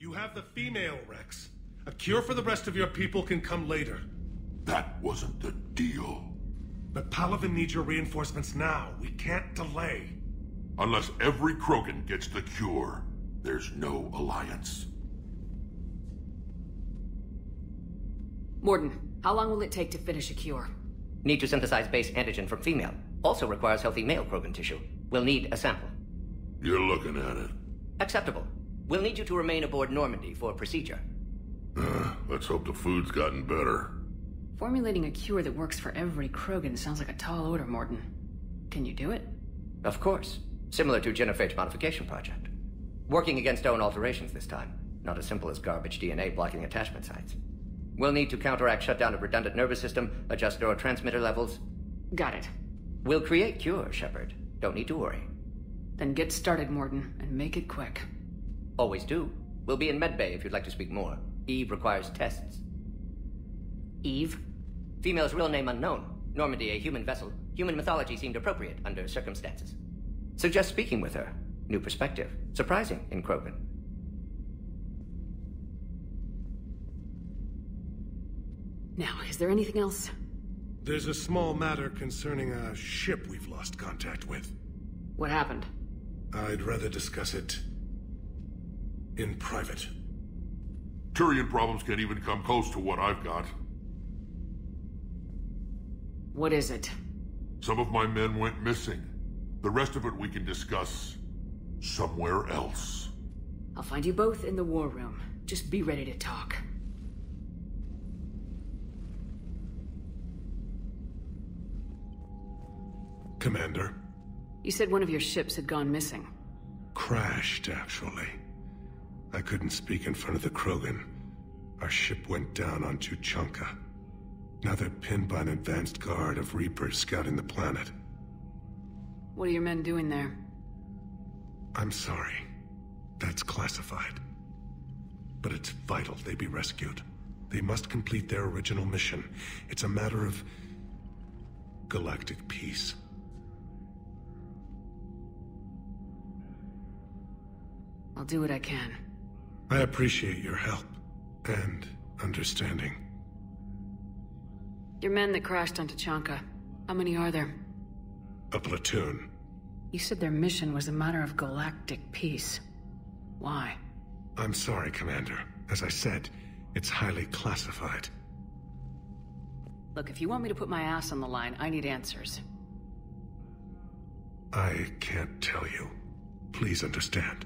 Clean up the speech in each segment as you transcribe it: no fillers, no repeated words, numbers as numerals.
You have the female, Wrex. A cure for the rest of your people can come later. That wasn't the deal. But Palaven needs your reinforcements now. We can't delay. Unless every Krogan gets the cure, there's no alliance. Mordin, how long will it take to finish a cure? Need to synthesize base antigen from female. Also requires healthy male Krogan tissue. We'll need a sample. You're looking at it. Acceptable. We'll need you to remain aboard Normandy for procedure. Let's hope the food's gotten better. Formulating a cure that works for every Krogan sounds like a tall order, Mordin. Can you do it? Of course. Similar to Genophage Modification Project. Working against own alterations this time. Not as simple as garbage DNA blocking attachment sites. We'll need to counteract shutdown of redundant nervous system, adjust neurotransmitter levels. Got it. We'll create cure, Shepard. Don't need to worry. Then get started, Mordin, and make it quick. Always do. We'll be in medbay if you'd like to speak more. Eve requires tests. Eve? Female's real name unknown. Normandy, a human vessel. Human mythology seemed appropriate under circumstances. Suggest speaking with her. New perspective. Surprising in Krogan. Now, is there anything else? There's a small matter concerning a ship we've lost contact with. What happened? I'd rather discuss it in private. Turian problems can't even come close to what I've got. What is it? Some of my men went missing. The rest of it we can discuss somewhere else. I'll find you both in the war room. Just be ready to talk. Commander? You said one of your ships had gone missing. Crashed, actually. I couldn't speak in front of the Krogan. Our ship went down on Tuchanka. Now they're pinned by an advanced guard of Reapers scouting the planet. What are your men doing there? I'm sorry. That's classified. But it's vital they be rescued. They must complete their original mission. It's a matter of galactic peace. I'll do what I can. I appreciate your help and understanding. Your men that crashed on Tuchanka, how many are there? A platoon. You said their mission was a matter of galactic peace. Why? I'm sorry, Commander. As I said, it's highly classified. Look, if you want me to put my ass on the line, I need answers. I can't tell you. Please understand.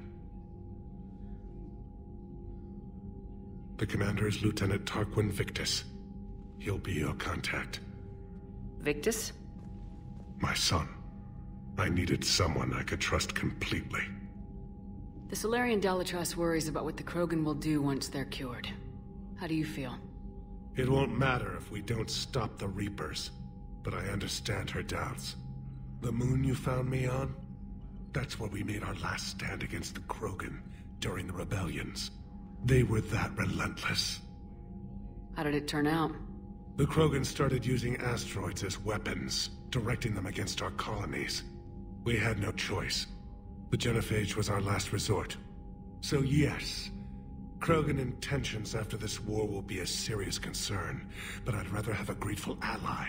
The commander is Lieutenant Tarquin Victus. He'll be your contact. Victus? My son. I needed someone I could trust completely. The Salarian Dalatrass worries about what the Krogan will do once they're cured. How do you feel? It won't matter if we don't stop the Reapers, but I understand her doubts. The moon you found me on? That's where we made our last stand against the Krogan during the rebellions. They were that relentless. How did it turn out? The Krogan started using asteroids as weapons, directing them against our colonies. We had no choice. The Genophage was our last resort. So yes, Krogan intentions after this war will be a serious concern, but I'd rather have a grateful ally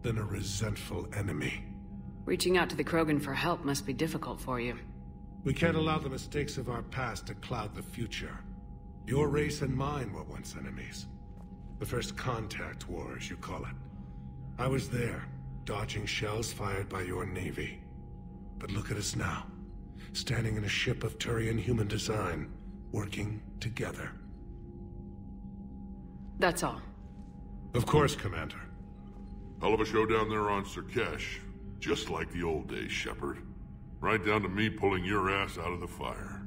than a resentful enemy. Reaching out to the Krogan for help must be difficult for you. We can't allow the mistakes of our past to cloud the future. Your race and mine were once enemies. The first contact war, as you call it. I was there, dodging shells fired by your navy. But look at us now, standing in a ship of Turian human design, working together. That's all. Of course, Commander. Hell of a show down there on Sur'Kesh. Just like the old days, Shepard. Right down to me pulling your ass out of the fire.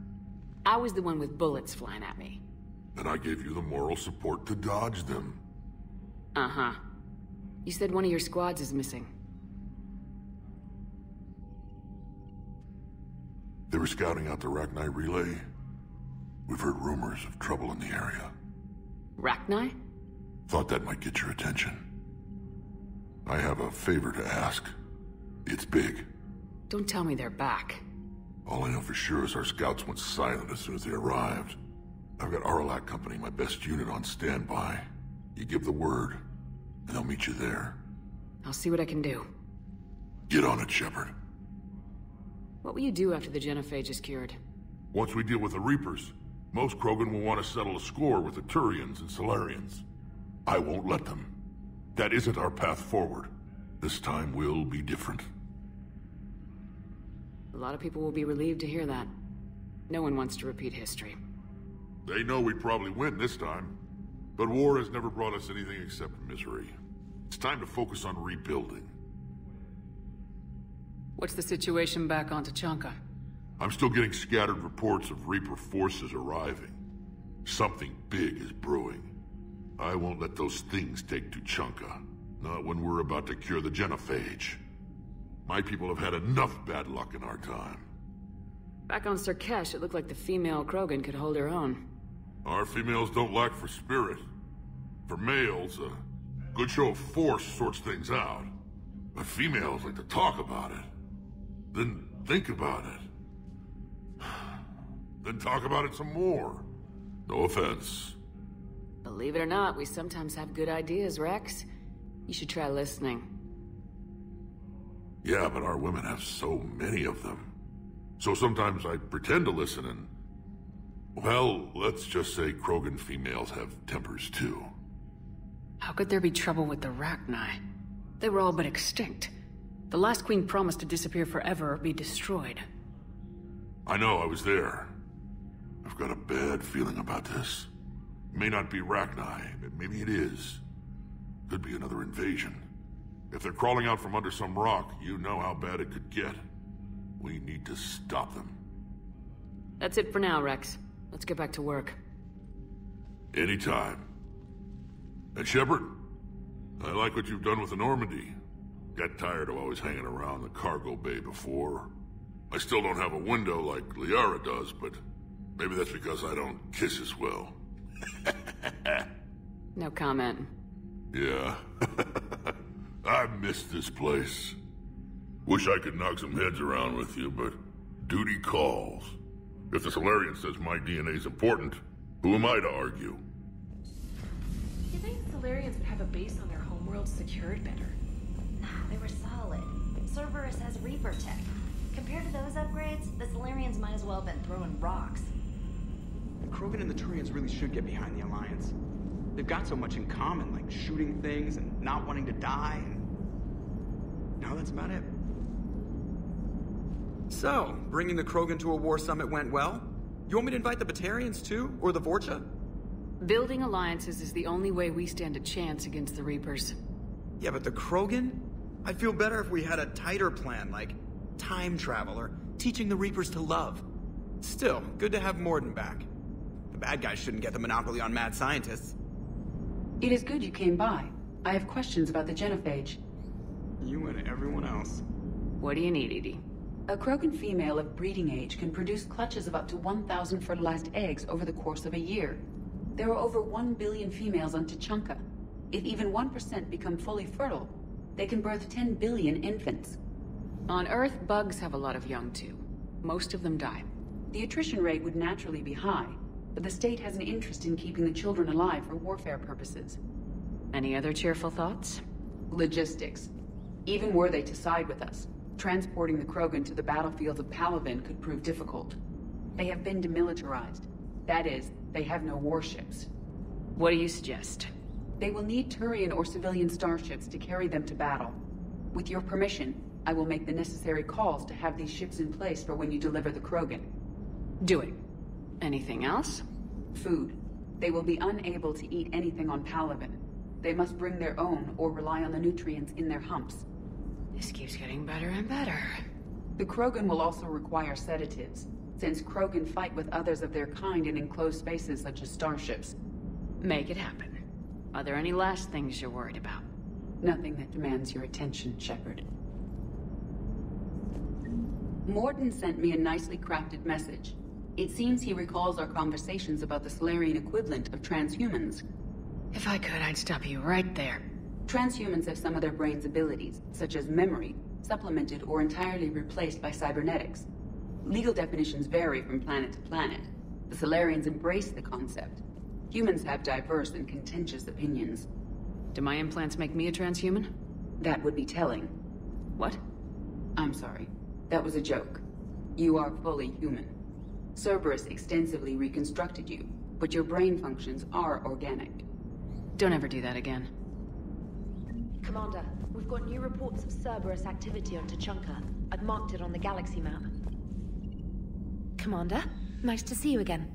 I was the one with bullets flying at me. And I gave you the moral support to dodge them. Uh-huh. You said one of your squads is missing. They were scouting out the Rachni relay. We've heard rumors of trouble in the area. Rachni? Thought that might get your attention. I have a favor to ask. It's big. Don't tell me they're back. All I know for sure is our scouts went silent as soon as they arrived. I've got Aralakh Company, my best unit, on standby. You give the word, and they'll meet you there. I'll see what I can do. Get on it, Shepard. What will you do after the Genophage is cured? Once we deal with the Reapers, most Krogan will want to settle a score with the Turians and Salarians. I won't let them. That isn't our path forward. This time will be different. A lot of people will be relieved to hear that. No one wants to repeat history. They know we'd probably win this time. But war has never brought us anything except misery. It's time to focus on rebuilding. What's the situation back on Tuchanka? I'm still getting scattered reports of Reaper forces arriving. Something big is brewing. I won't let those things take Tuchanka. Not when we're about to cure the Genophage. My people have had enough bad luck in our time. Back on Sur'Kesh, it looked like the female Krogan could hold her own. Our females don't lack for spirit. For males, a good show of force sorts things out. But females like to talk about it. Then think about it. Then talk about it some more. No offense. Believe it or not, we sometimes have good ideas, Wrex. You should try listening. Yeah, but our women have so many of them. So sometimes I pretend to listen and... well, let's just say Krogan females have tempers too. How could there be trouble with the Rachni? They were all but extinct. The last queen promised to disappear forever or be destroyed. I know, I was there. I've got a bad feeling about this. It may not be Rachni, but maybe it is. Could be another invasion. If they're crawling out from under some rock, you know how bad it could get. We need to stop them. That's it for now, Wrex. Let's get back to work. Anytime. And Shepard, I like what you've done with the Normandy. Got tired of always hanging around the cargo bay before. I still don't have a window like Liara does, but maybe that's because I don't kiss as well. No comment. Yeah. I miss this place. Wish I could knock some heads around with you, but duty calls. If the Salarian says my DNA's important, who am I to argue? You think Salarians would have a base on their homeworld secured better? Nah, they were solid. Cerberus has Reaper tech. Compared to those upgrades, the Salarians might as well have been throwing rocks. The Krogan and the Turians really should get behind the Alliance. They've got so much in common, like shooting things and not wanting to die, and now that's about it. So, bringing the Krogan to a war summit went well? You want me to invite the Batarians too, or the Vorcha? Building alliances is the only way we stand a chance against the Reapers. Yeah, but the Krogan? I'd feel better if we had a tighter plan, like time travel or teaching the Reapers to love. Still, good to have Mordin back. The bad guys shouldn't get the monopoly on mad scientists. It is good you came by. I have questions about the Genophage. You and everyone else. What do you need, Edie? A Krogan female of breeding age can produce clutches of up to 1,000 fertilized eggs over the course of a year. There are over 1 billion females on Tuchanka. If even 1% become fully fertile, they can birth 10 billion infants. On Earth, bugs have a lot of young too. Most of them die. The attrition rate would naturally be high, but the state has an interest in keeping the children alive for warfare purposes. Any other cheerful thoughts? Logistics. Even were they to side with us, transporting the Krogan to the battlefield of Palaven could prove difficult. They have been demilitarized. That is, they have no warships. What do you suggest? They will need Turian or civilian starships to carry them to battle. With your permission, I will make the necessary calls to have these ships in place for when you deliver the Krogan. Do it. Anything else? Food. They will be unable to eat anything on Palaven. They must bring their own or rely on the nutrients in their humps. This keeps getting better and better. The Krogan will also require sedatives, since Krogan fight with others of their kind in enclosed spaces such as starships. Make it happen. Are there any last things you're worried about? Nothing that demands your attention, Shepard. Mordin sent me a nicely crafted message. It seems he recalls our conversations about the Salarian equivalent of transhumans. If I could, I'd stop you right there. Transhumans have some of their brain's abilities, such as memory, supplemented or entirely replaced by cybernetics. Legal definitions vary from planet to planet. The Salarians embrace the concept. Humans have diverse and contentious opinions. Do my implants make me a transhuman? That would be telling. What? I'm sorry. That was a joke. You are fully human. Cerberus extensively reconstructed you, but your brain functions are organic. Don't ever do that again. Commander, we've got new reports of Cerberus activity on Tuchanka. I've marked it on the galaxy map. Commander, nice to see you again.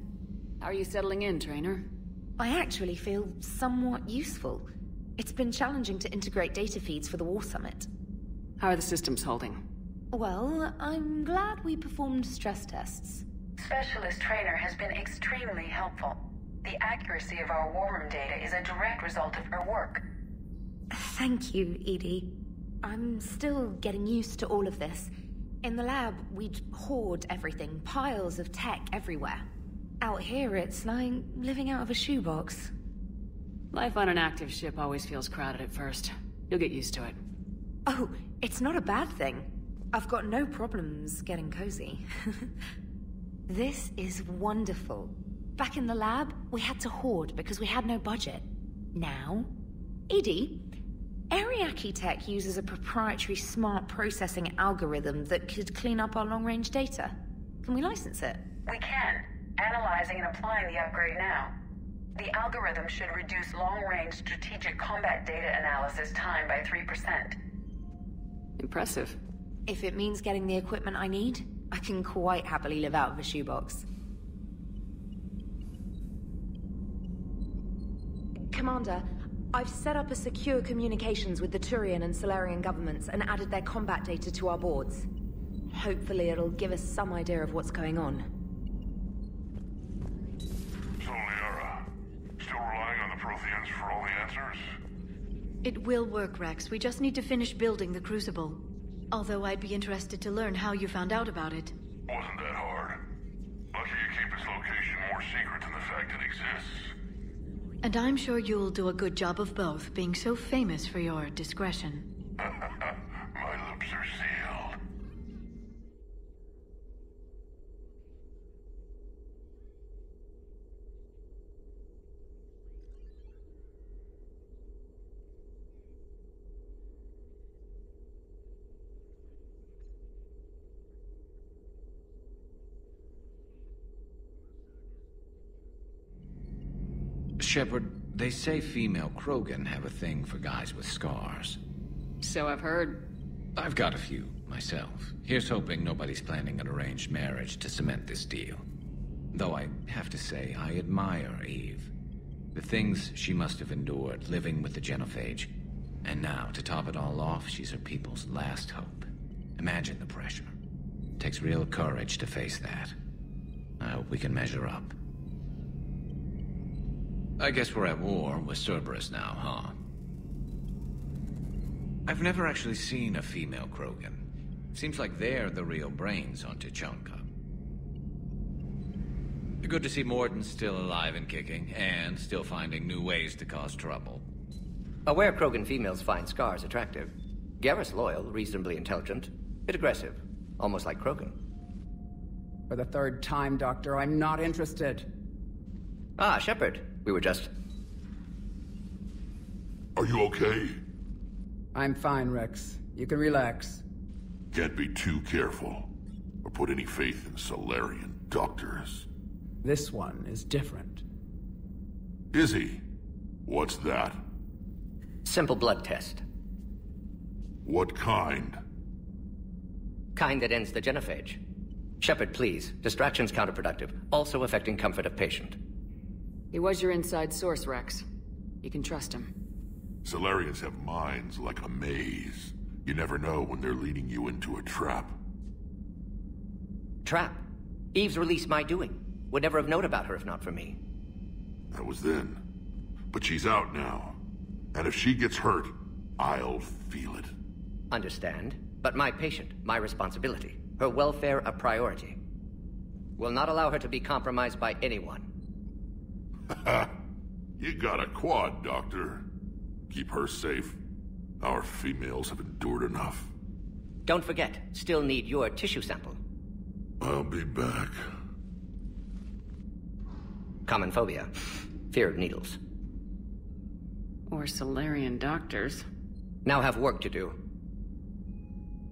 How are you settling in, Trainer? I actually feel somewhat useful. It's been challenging to integrate data feeds for the War Summit. How are the systems holding? Well, I'm glad we performed stress tests. Specialist Trainer has been extremely helpful. The accuracy of our war room data is a direct result of her work. Thank you, Edie. I'm still getting used to all of this. In the lab, we'd hoard everything, piles of tech everywhere. Out here, it's like living out of a shoebox. Life on an active ship always feels crowded at first. You'll get used to it. Oh, it's not a bad thing. I've got no problems getting cozy. This is wonderful. Back in the lab, we had to hoard because we had no budget. Now, Edie, Ariake Tech uses a proprietary smart processing algorithm that could clean up our long-range data. Can we license it? We can. Analyzing and applying the upgrade now. The algorithm should reduce long-range strategic combat data analysis time by 3%. Impressive. If it means getting the equipment I need, I can quite happily live out of a shoebox. Commander, I've set up a secure communications with the Turian and Salarian governments and added their combat data to our boards. Hopefully it'll give us some idea of what's going on. So, Liara, still relying on the Protheans for all the answers? It will work, Wrex. We just need to finish building the Crucible. Although I'd be interested to learn how you found out about it. Wasn't that hard. Lucky you keep its location more secret than the fact it exists. And I'm sure you'll do a good job of both, being so famous for your discretion. My lips are sealed. Shepard, they say female Krogan have a thing for guys with scars. So I've heard. I've got a few, myself. Here's hoping nobody's planning an arranged marriage to cement this deal. Though I have to say, I admire Eve. The things she must have endured living with the Genophage. And now, to top it all off, she's her people's last hope. Imagine the pressure. It takes real courage to face that. I hope we can measure up. I guess we're at war with Cerberus now, huh? I've never actually seen a female Krogan. Seems like they're the real brains on Tuchanka. Good to see Mordin still alive and kicking, and still finding new ways to cause trouble. Aware Krogan females find scars attractive. Garrus loyal, reasonably intelligent, bit aggressive, almost like Krogan. For the third time, Doctor, I'm not interested. Ah, Shepard. We were just... Are you okay? I'm fine, Wrex. You can relax. Can't be too careful, or put any faith in Salarian doctors. This one is different. Is he? What's that? Simple blood test. What kind? Kind that ends the genophage. Shepard, please. Distraction's counterproductive, also affecting comfort of patient. He was your inside source, Wrex. You can trust him. Salarians have minds like a maze. You never know when they're leading you into a trap. Trap? Eve's release my doing. Would never have known about her if not for me. That was then. But she's out now. And if she gets hurt, I'll feel it. Understand. But my patient, my responsibility. Her welfare a priority. Will not allow her to be compromised by anyone. You got a quad, Doctor. Keep her safe. Our females have endured enough. Don't forget, still need your tissue sample. I'll be back. Common phobia. Fear of needles. Or Salarian doctors. Now have work to do.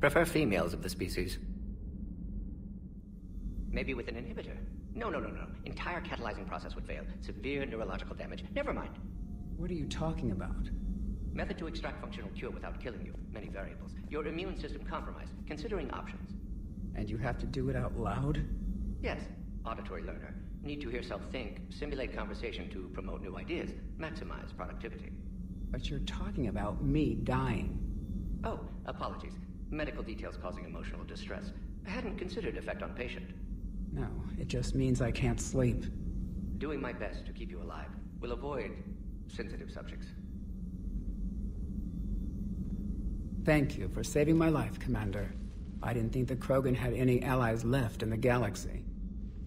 Prefer females of the species. Maybe with an inhibitor. No. Entire catalyzing process would fail. Severe neurological damage. Never mind. What are you talking about? Method to extract functional cure without killing you. Many variables. Your immune system compromised. Considering options. And you have to do it out loud? Yes. Auditory learner. Need to hear self think. Simulate conversation to promote new ideas. Maximize productivity. But you're talking about me dying. Oh, apologies. Medical details causing emotional distress. I hadn't considered effect on patient. No, it just means I can't sleep. Doing my best to keep you alive. Will avoid sensitive subjects. Thank you for saving my life, Commander. I didn't think the Krogan had any allies left in the galaxy.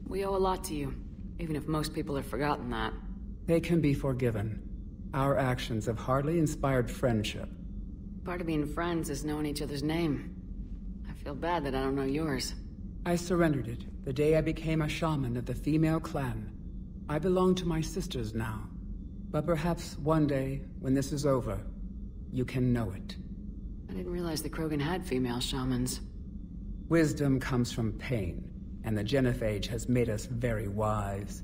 We owe a lot to you, even if most people have forgotten that. They can be forgiven. Our actions have hardly inspired friendship. Part of being friends is knowing each other's name. I feel bad that I don't know yours. I surrendered it the day I became a shaman of the female clan. I belong to my sisters now. But perhaps one day, when this is over, you can know it. I didn't realize the Krogan had female shamans. Wisdom comes from pain, and the Genophage has made us very wise.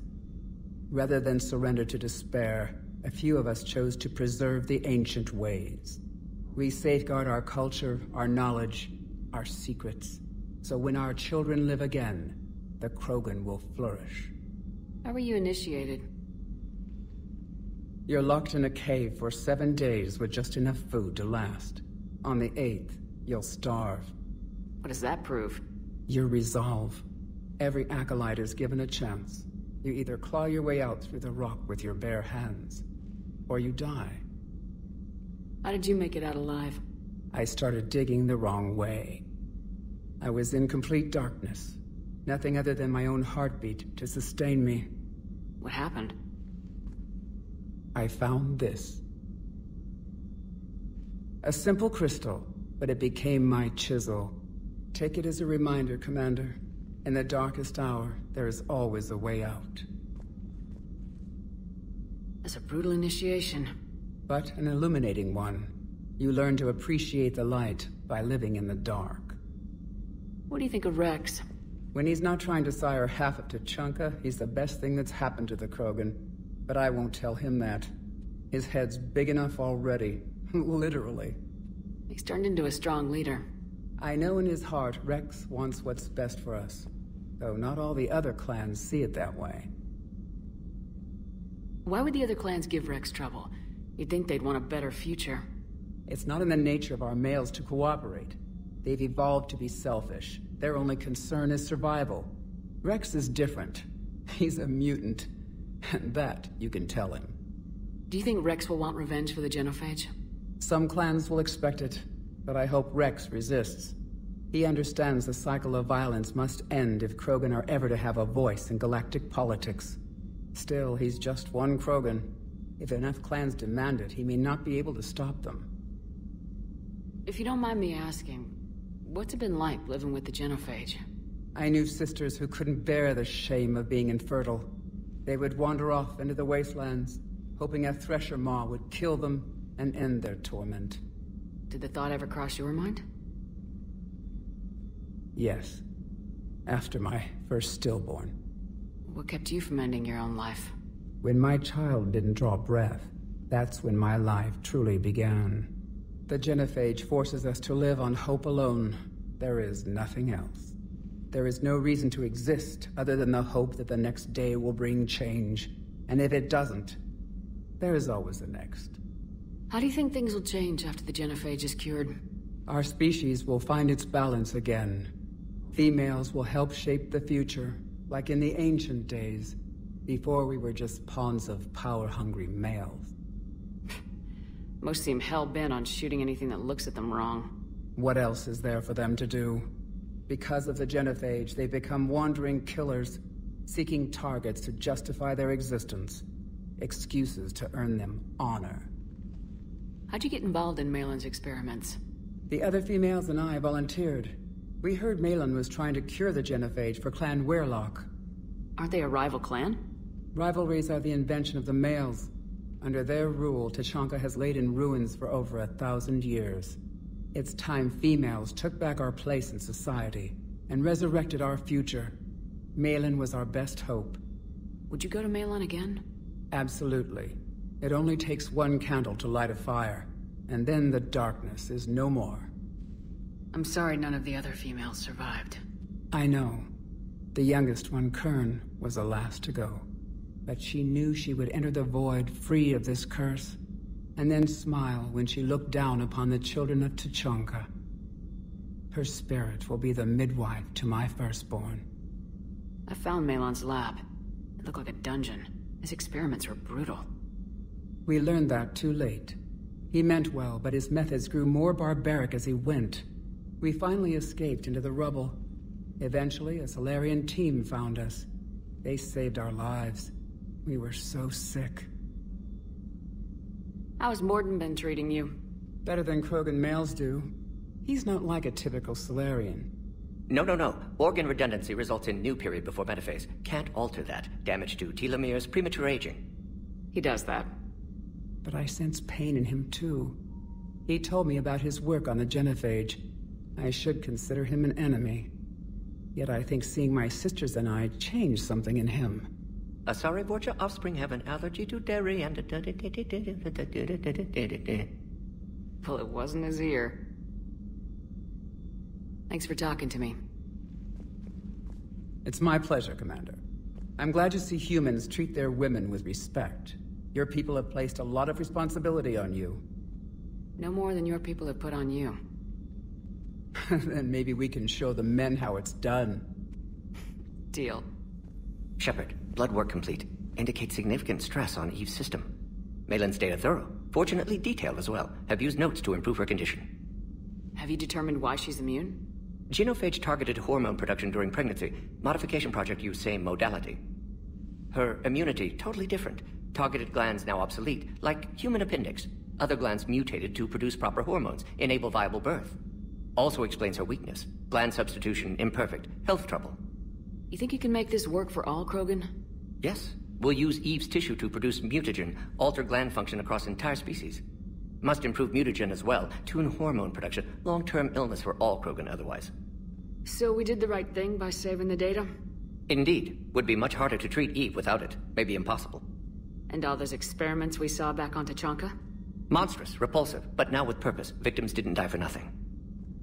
Rather than surrender to despair, a few of us chose to preserve the ancient ways. We safeguard our culture, our knowledge, our secrets. So when our children live again, the Krogan will flourish. How were you initiated? You're locked in a cave for 7 days with just enough food to last. On the 8th, you'll starve. What does that prove? Your resolve. Every acolyte is given a chance. You either claw your way out through the rock with your bare hands, or you die. How did you make it out alive? I started digging the wrong way. I was in complete darkness. Nothing other than my own heartbeat to sustain me. What happened? I found this. A simple crystal, but it became my chisel. Take it as a reminder, Commander. In the darkest hour, there is always a way out. That's a brutal initiation. But an illuminating one. You learn to appreciate the light by living in the dark. What do you think of Wrex? When he's not trying to sire half of Tuchanka, he's the best thing that's happened to the Krogan. But I won't tell him that. His head's big enough already. Literally. He's turned into a strong leader. I know in his heart Wrex wants what's best for us, though not all the other clans see it that way. Why would the other clans give Wrex trouble? You'd think they'd want a better future. It's not in the nature of our males to cooperate. They've evolved to be selfish. Their only concern is survival. Wrex is different. He's a mutant. And that you can tell him. Do you think Wrex will want revenge for the Genophage? Some clans will expect it, but I hope Wrex resists. He understands the cycle of violence must end if Krogan are ever to have a voice in galactic politics. Still, he's just one Krogan. If enough clans demand it, he may not be able to stop them. If you don't mind me asking, what's it been like living with the Genophage? I knew sisters who couldn't bear the shame of being infertile. They would wander off into the wastelands, hoping a Thresher Maw would kill them and end their torment. Did the thought ever cross your mind? Yes. After my first stillborn. What kept you from ending your own life? When my child didn't draw breath, that's when my life truly began. The Genophage forces us to live on hope alone. There is nothing else. There is no reason to exist other than the hope that the next day will bring change. And if it doesn't, there is always the next. How do you think things will change after the Genophage is cured? Our species will find its balance again. Females will help shape the future, like in the ancient days, before we were just pawns of power-hungry males. Most seem hell-bent on shooting anything that looks at them wrong. What else is there for them to do? Because of the Genophage, they've become wandering killers, seeking targets to justify their existence, excuses to earn them honor. How'd you get involved in Maelon's experiments? The other females and I volunteered. We heard Maelon was trying to cure the Genophage for Clan Weyrloc. Aren't they a rival clan? Rivalries are the invention of the males. Under their rule, Tuchanka has laid in ruins for over 1,000 years. It's time females took back our place in society and resurrected our future. Maelon was our best hope. Would you go to Maelon again? Absolutely. It only takes one candle to light a fire, and then the darkness is no more. I'm sorry none of the other females survived. I know. The youngest one, Kern, was the last to go. But she knew she would enter the void free of this curse, and then smile when she looked down upon the children of Tuchanka. Her spirit will be the midwife to my firstborn. I found Maelon's lab. It looked like a dungeon. His experiments were brutal. We learned that too late. He meant well, but his methods grew more barbaric as he went. We finally escaped into the rubble. Eventually, a Salarian team found us. They saved our lives. We were so sick. How's Mordin been treating you? Better than Krogan males do. He's not like a typical Salarian. No. Organ redundancy results in new period before metaphase. Can't alter that. Damage to telomeres, premature aging. He does that. But I sense pain in him too. He told me about his work on the Genophage. I should consider him an enemy. Yet I think seeing my sisters and I changed something in him. Asari Borgia offspring have an allergy to dairy and... Well, it wasn't his ear. Thanks for talking to me. It's my pleasure, Commander. I'm glad you see humans treat their women with respect. Your people have placed a lot of responsibility on you. No more than your people have put on you. Then maybe we can show the men how it's done. Deal. Shepard, blood work complete. Indicates significant stress on Eve's system. Maelon's data thorough. Fortunately detailed as well. Have used notes to improve her condition. Have you determined why she's immune? Genophage targeted hormone production during pregnancy. Modification project used same modality. Her immunity totally different. Targeted glands now obsolete, like human appendix. Other glands mutated to produce proper hormones, enable viable birth. Also explains her weakness. Gland substitution imperfect. Health trouble. You think you can make this work for all, Krogan? Yes. We'll use Eve's tissue to produce mutagen, alter gland function across entire species. Must improve mutagen as well, tune hormone production, long-term illness for all Krogan otherwise. So we did the right thing by saving the data? Indeed. Would be much harder to treat Eve without it. Maybe impossible. And all those experiments we saw back on Tuchanka? Monstrous, repulsive, but now with purpose. Victims didn't die for nothing.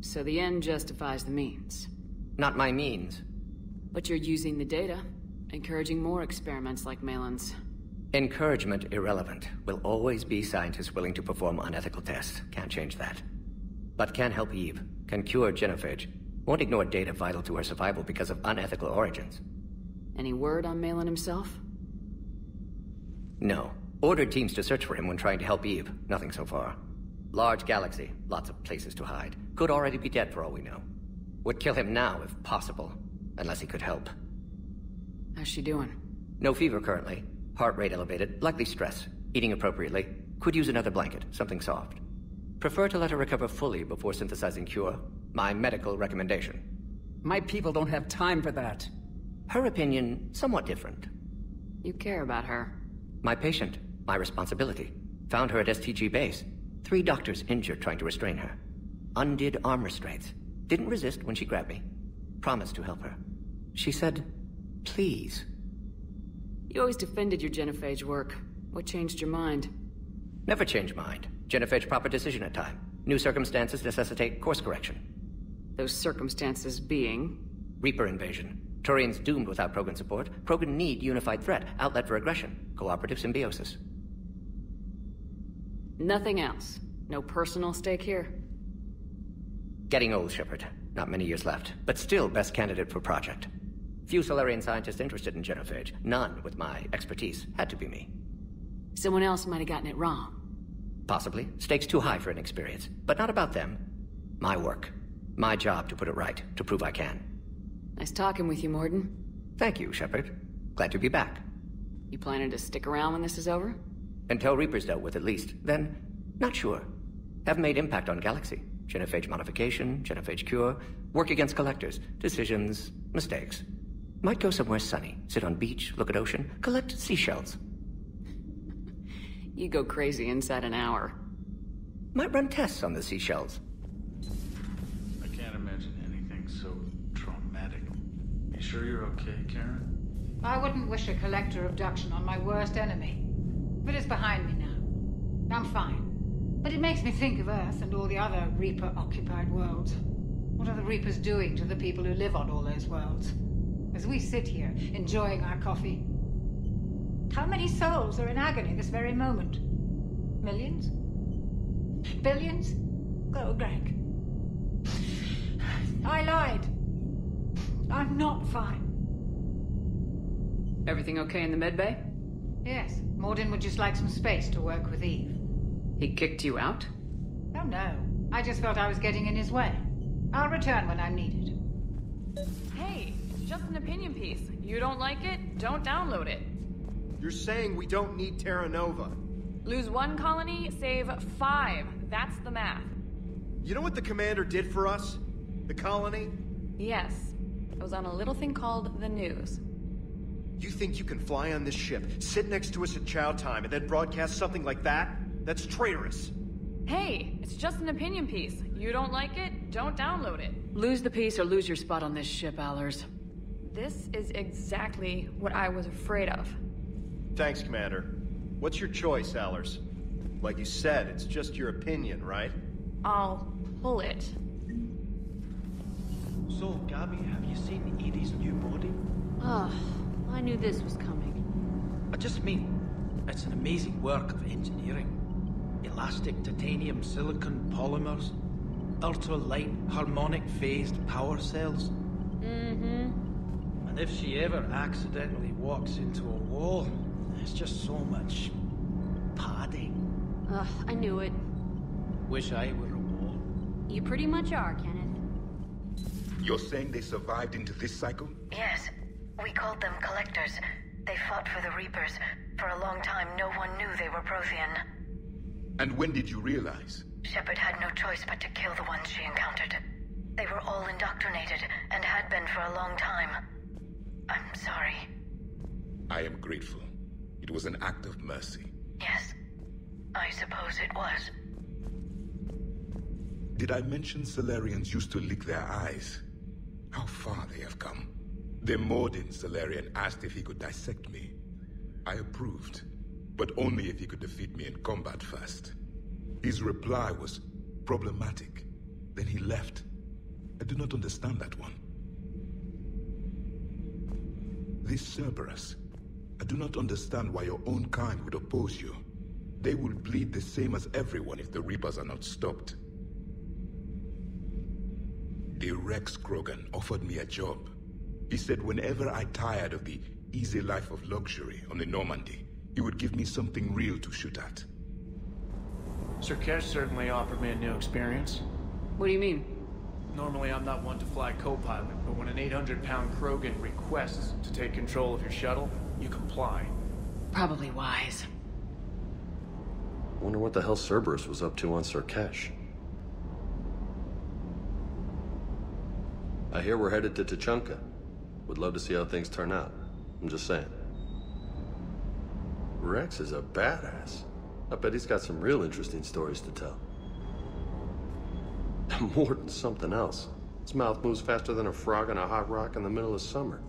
So the end justifies the means. Not my means. But you're using the data, encouraging more experiments like Maelon's. Encouragement irrelevant. Will always be scientists willing to perform unethical tests. Can't change that. But can help Eve. Can cure Genophage. Won't ignore data vital to her survival because of unethical origins. Any word on Maelon himself? No. Ordered teams to search for him when trying to help Eve. Nothing so far. Large galaxy, lots of places to hide. Could already be dead for all we know. Would kill him now if possible, unless he could help. How's she doing? No fever currently. Heart rate elevated, likely stress. Eating appropriately. Could use another blanket, something soft. Prefer to let her recover fully before synthesizing cure. My medical recommendation. My people don't have time for that. Her opinion, somewhat different. You care about her. My patient, my responsibility. Found her at STG base. 3 doctors injured trying to restrain her. Undid arm restraints. Didn't resist when she grabbed me. Promised to help her. She said, please. You always defended your Genophage work. What changed your mind? Never changed mind. Genophage proper decision at time. New circumstances necessitate course correction. Those circumstances being? Reaper invasion. Turian's doomed without Krogan support. Krogan need unified threat. Outlet for aggression. Cooperative symbiosis. Nothing else. No personal stake here. Getting old, Shepard. Not many years left, but still best candidate for project. Few Salarian scientists interested in Genophage. None with my expertise. Had to be me. Someone else might have gotten it wrong. Possibly. Stakes too high for inexperience. But not about them. My work. My job to put it right. To prove I can. Nice talking with you, Mordin. Thank you, Shepard. Glad to be back. You planning to stick around when this is over? Until Reapers dealt with, at least. Then, not sure. Have made impact on Galaxy. Genophage modification, Genophage cure, work against Collectors, decisions, mistakes. Might go somewhere sunny, sit on beach, look at ocean, collect seashells. You go crazy inside an hour. Might run tests on the seashells. I can't imagine anything so traumatic. You sure you're okay, Karen? I wouldn't wish a collector abduction on my worst enemy. But it's behind me now. I'm fine. But it makes me think of Earth and all the other Reaper-occupied worlds. What are the Reapers doing to the people who live on all those worlds? As we sit here, enjoying our coffee. How many souls are in agony this very moment? Millions? Billions? Go, Greg. I lied. I'm not fine. Everything okay in the medbay? Yes. Mordin would just like some space to work with Eve. He kicked you out? Oh no. I just felt I was getting in his way. I'll return when I'm needed. Hey, it's just an opinion piece. You don't like it? Don't download it. You're saying we don't need Terra Nova. Lose one colony, save 5. That's the math. You know what the Commander did for us? The colony? Yes. It was on a little thing called the news. You think you can fly on this ship, sit next to us at chow time, and then broadcast something like that? That's traitorous. Hey, it's just an opinion piece. You don't like it? Don't download it. Lose the piece or lose your spot on this ship, Allers. This is exactly what I was afraid of. Thanks, Commander. What's your choice, Allers? Like you said, it's just your opinion, right? I'll pull it. So, Gabi, have you seen Edie's new body? Ugh, I knew this was coming. I just mean, it's an amazing work of engineering. Elastic titanium silicon polymers, ultra-light harmonic phased power cells. Mm-hmm. And if she ever accidentally walks into a wall, there's just so much padding. Ugh, I knew it. Wish I were a wall. You pretty much are, Kenneth. You're saying they survived into this cycle? Yes. We called them Collectors. They fought for the Reapers. For a long time, no one knew they were Prothean. And when did you realize? Shepard had no choice but to kill the ones she encountered. They were all indoctrinated, and had been for a long time. I'm sorry. I am grateful. It was an act of mercy. Yes, I suppose it was. Did I mention Salarians used to lick their eyes? How far they have come. The Mordin Salarian asked if he could dissect me. I approved, but only if he could defeat me in combat first. His reply was problematic. Then he left. I do not understand that one. This Cerberus, I do not understand why your own kind would oppose you. They will bleed the same as everyone if the Reapers are not stopped. The Wrex Krogan offered me a job. He said whenever I tired of the easy life of luxury on the Normandy, he would give me something real to shoot at. Sur'Kesh certainly offered me a new experience. What do you mean? Normally I'm not one to fly co-pilot, but when an 800-pound Krogan requests to take control of your shuttle, you comply. Probably wise. Wonder what the hell Cerberus was up to on Sur'Kesh. I hear we're headed to Tuchanka. Would love to see how things turn out. I'm just saying. Wrex is a badass. I bet he's got some real interesting stories to tell. More than something else. His mouth moves faster than a frog on a hot rock in the middle of summer.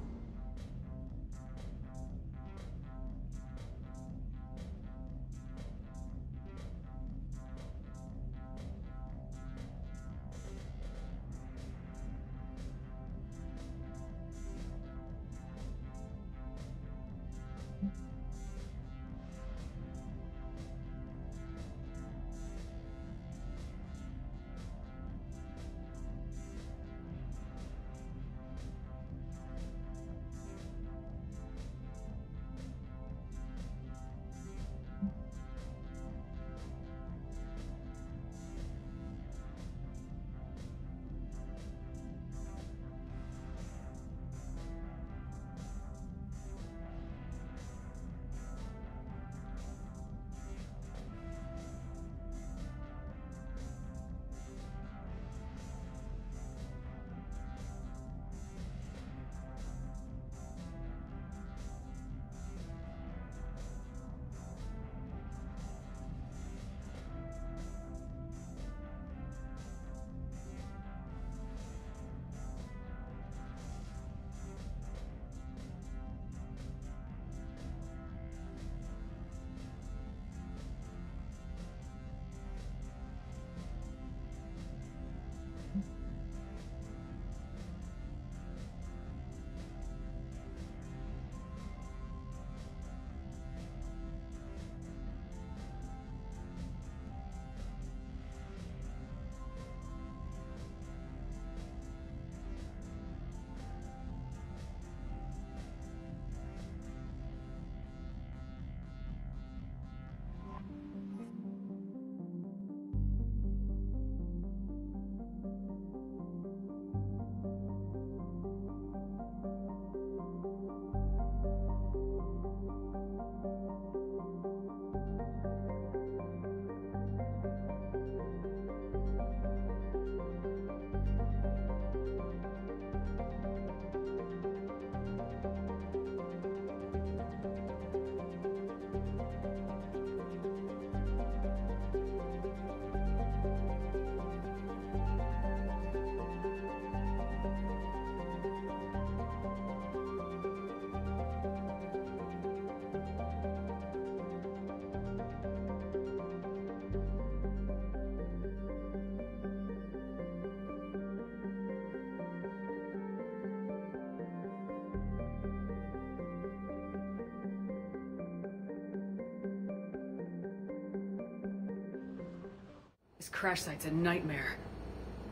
crash site's a nightmare.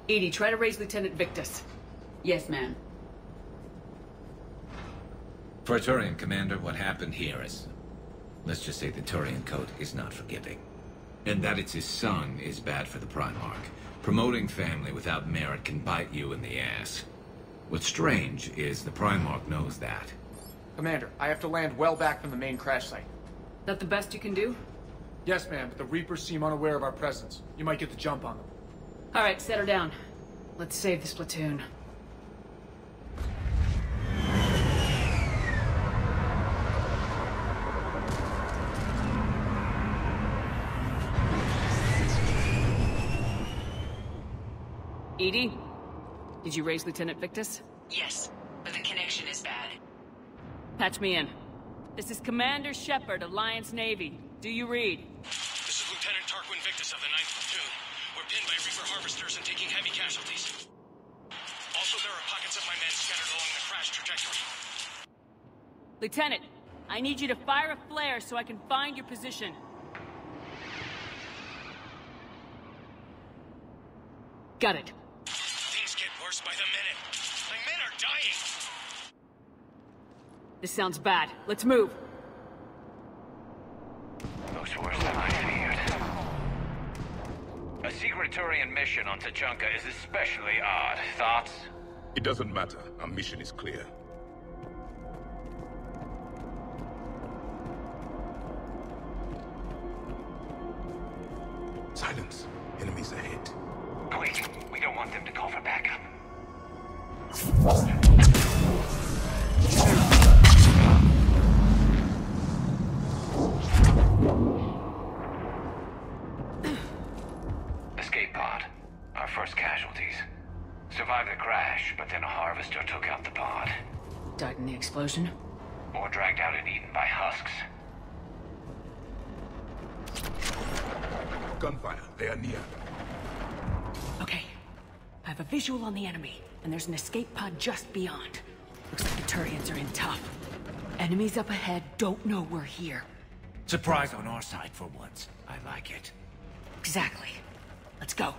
Edie, try to raise Lieutenant Victus. Yes, ma'am. For Turian, Commander, what happened here is... let's just say the Turian Code is not forgiving. And that it's his son is bad for the Primarch. Promoting family without merit can bite you in the ass. What's strange is the Primarch knows that. Commander, I have to land well back from the main crash site. That the best you can do? Yes, ma'am, but the Reapers seem unaware of our presence. You might get the jump on them. All right, set her down. Let's save this platoon. Edie? Did you raise Lieutenant Victus? Yes, but the connection is bad. Patch me in. This is Commander Shepard, Alliance Navy. Do you read? This is Lieutenant Tarquin Victus of the 9th Platoon. We're pinned by Reaper harvesters and taking heavy casualties. Also, there are pockets of my men scattered along the crash trajectory. Lieutenant, I need you to fire a flare so I can find your position. Got it. Things get worse by the minute. My men are dying. This sounds bad. Let's move. Looks worse than I feared. A secret Turian mission on Tuchanka is especially odd. Thoughts? It doesn't matter. Our mission is clear. Silence. Enemies ahead. Wait, we don't want them to call for backup. Escape pod. Our first casualties. Survived the crash, but then a harvester took out the pod. Died in the explosion? Or dragged out and eaten by husks. Gunfire. They are near. Okay, I have a visual on the enemy, and there's an escape pod just beyond. Looks like the Turians are in tough. Enemies up ahead don't know we're here. Surprise on our side for once. I like it. Exactly. Let's go.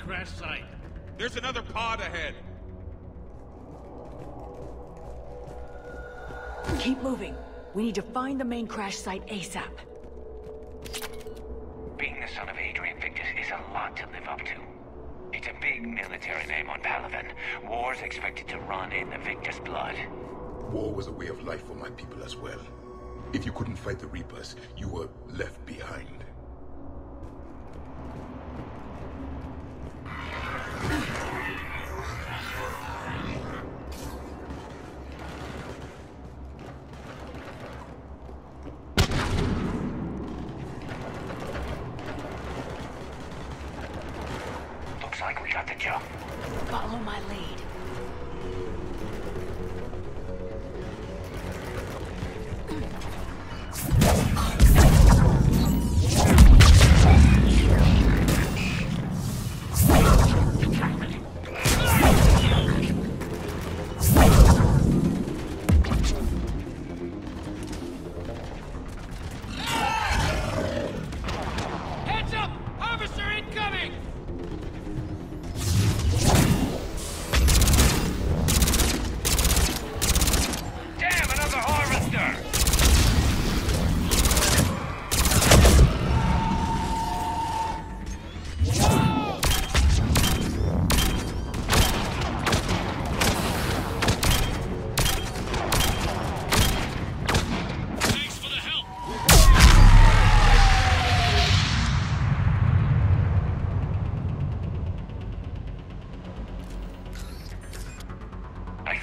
Crash site. There's another pod ahead. Keep moving. We need to find the main crash site ASAP. Being the son of Adrian Victus is a lot to live up to. It's a big military name on Palaven. War's expected to run in the Victus blood. War was a way of life for my people as well. If you couldn't fight the Reapers, you were left behind.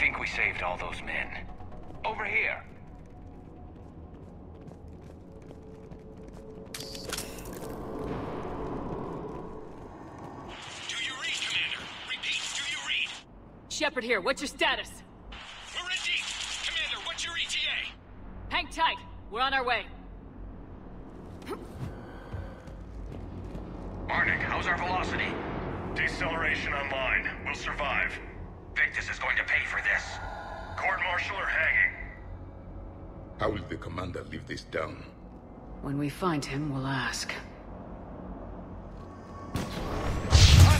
think we saved all those men. Over here! Do you read, Commander? Repeat, do you read? Shepard here, what's your status? We're in deep! Commander, what's your ETA? Hang tight, we're on our way. Arnik, how's our velocity? Deceleration online. We'll survive. Victus is going to pay for this. Court-martial or hanging? How will the commander leave this down? When we find him, we'll ask. I'm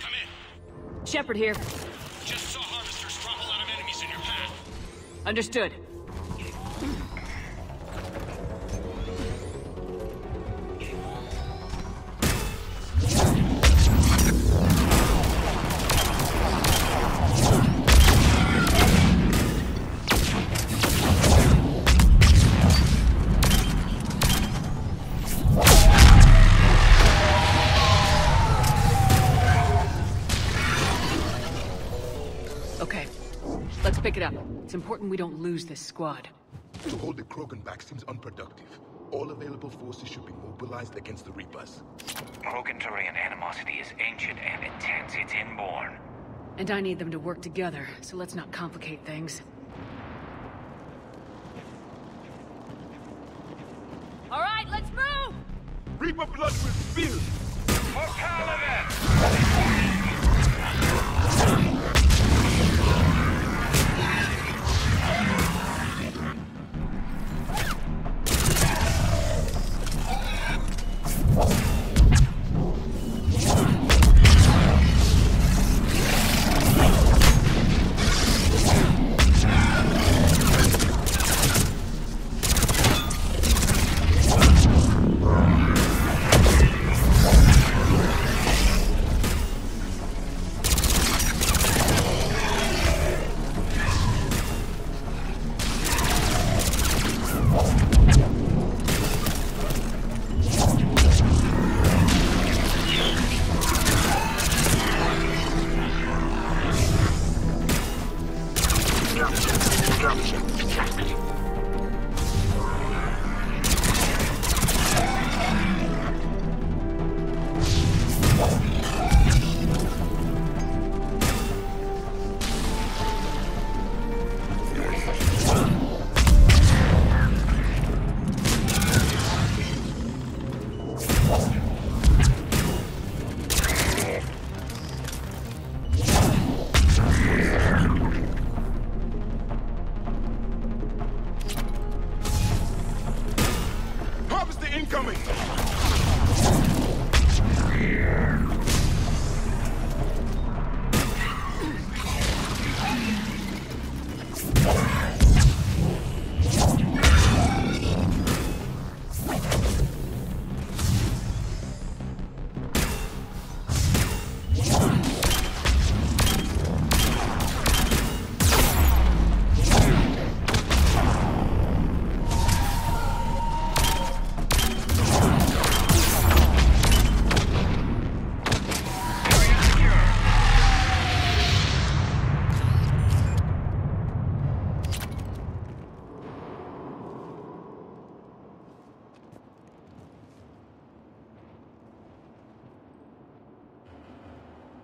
coming! Shepard here. Just saw harvesters drop a lot of enemies in your path. Understood. It's important we don't lose this squad. To hold the Krogan back seems unproductive. All available forces should be mobilized against the Reapers. Krogan-Turian animosity is ancient and intense. It's inborn. And I need them to work together, so let's not complicate things. All right, let's move! Reaper blood will spill! For Palaven!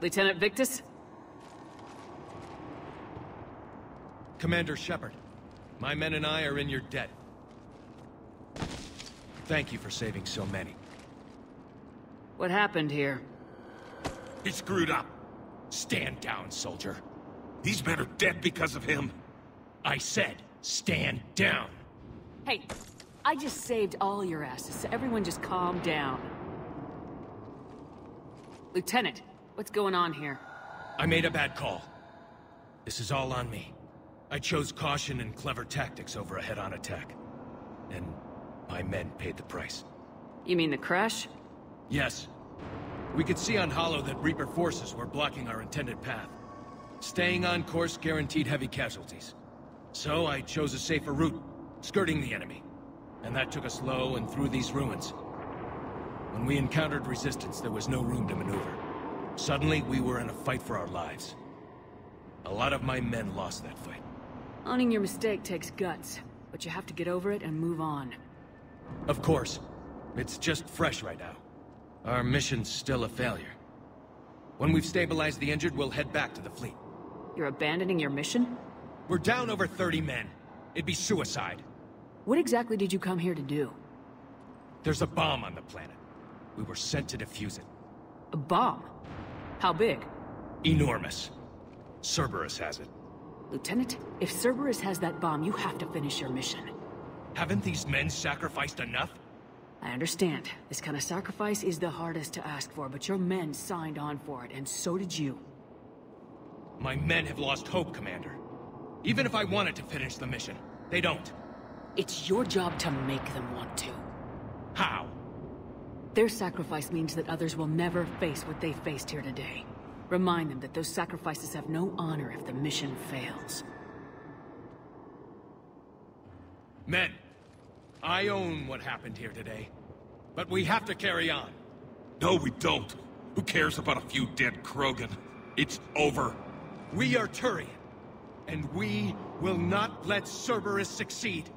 Lieutenant Victus? Commander Shepard, my men and I are in your debt. Thank you for saving so many. What happened here? He screwed up. Stand down, soldier. These men are dead because of him. I said, stand down. Hey, I just saved all your asses, so everyone just calm down. Lieutenant. What's going on here? I made a bad call. This is all on me. I chose caution and clever tactics over a head-on attack. And my men paid the price. You mean the crash? Yes. We could see on Hollow that Reaper forces were blocking our intended path. Staying on course guaranteed heavy casualties. So I chose a safer route, skirting the enemy. And that took us low and through these ruins. When we encountered resistance, there was no room to maneuver. Suddenly, we were in a fight for our lives. A lot of my men lost that fight. Owning your mistake takes guts, but you have to get over it and move on. Of course. It's just fresh right now. Our mission's still a failure. When we've stabilized the injured, we'll head back to the fleet. You're abandoning your mission? We're down over 30 men. It'd be suicide. What exactly did you come here to do? There's a bomb on the planet. We were sent to defuse it. A bomb? How big? Enormous. Cerberus has it. Lieutenant, if Cerberus has that bomb, you have to finish your mission. Haven't these men sacrificed enough? I understand. This kind of sacrifice is the hardest to ask for, but your men signed on for it, and so did you. My men have lost hope, Commander. Even if I wanted to finish the mission, they don't. It's your job to make them want to. How? Their sacrifice means that others will never face what they faced here today. Remind them that those sacrifices have no honor if the mission fails. Men, I own what happened here today, but we have to carry on. No, we don't. Who cares about a few dead Krogan? It's over. We are Turian, and we will not let Cerberus succeed.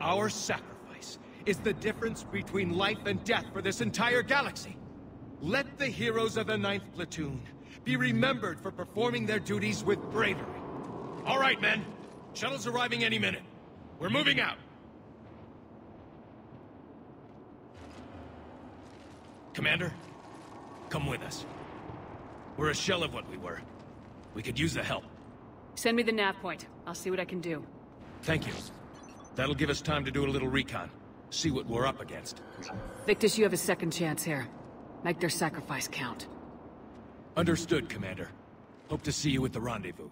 Our sacrifice is the difference between life and death for this entire galaxy. Let the heroes of the 9th Platoon be remembered for performing their duties with bravery. All right, men. Shuttle's arriving any minute. We're moving out. Commander, come with us. We're a shell of what we were. We could use the help. Send me the nav point. I'll see what I can do. Thank you. That'll give us time to do a little recon. See what we're up against. Victus, you have a second chance here. Make their sacrifice count. Understood, Commander. Hope to see you at the rendezvous.